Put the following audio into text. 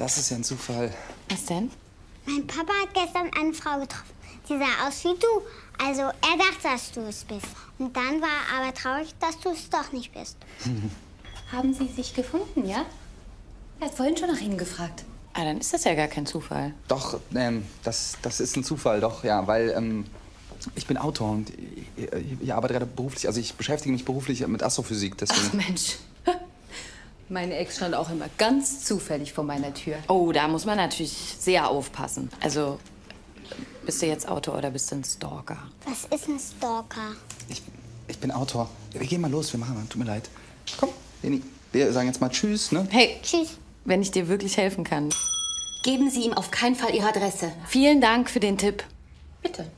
Das ist ja ein Zufall. Was denn? Mein Papa hat gestern eine Frau getroffen. Sie sah aus wie du. Also er dachte, dass du es bist. Und dann war er aber traurig, dass du es doch nicht bist. Haben Sie sich gefunden, ja? Er hat vorhin schon nach Ihnen gefragt. Ah, dann ist das ja gar kein Zufall. Doch, das ist ein Zufall, doch, ja, weil ich bin Autor und ich arbeite gerade beruflich, also ich beschäftige mich beruflich mit Astrophysik, deswegen. Ach Mensch, meine Ex stand auch immer ganz zufällig vor meiner Tür. Oh, da muss man natürlich sehr aufpassen. Also, bist du jetzt Autor oder bist du ein Stalker? Was ist ein Stalker? Ich bin Autor. Wir gehen mal los, wir machen mal, tut mir leid. Komm, Leni, wir sagen jetzt mal Tschüss, ne? Hey, Tschüss. Wenn ich dir wirklich helfen kann. Geben Sie ihm auf keinen Fall Ihre Adresse. Vielen Dank für den Tipp. Bitte.